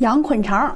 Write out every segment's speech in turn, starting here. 羊捆肠。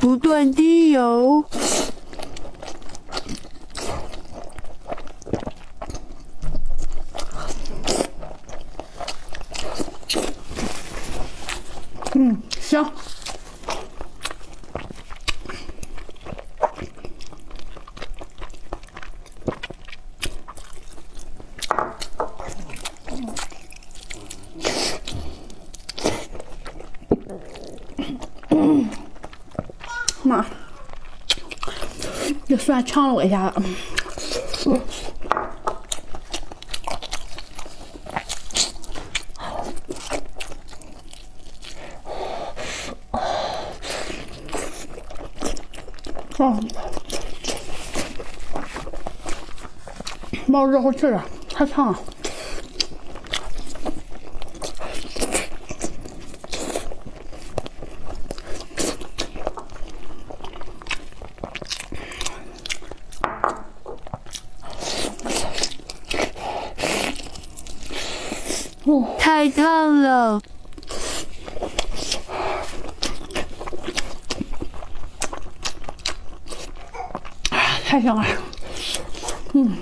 不断滴油。 香。妈，这蒜呛了我一下子。冒热乎气了，太烫了。 太烫了，太香了，嗯。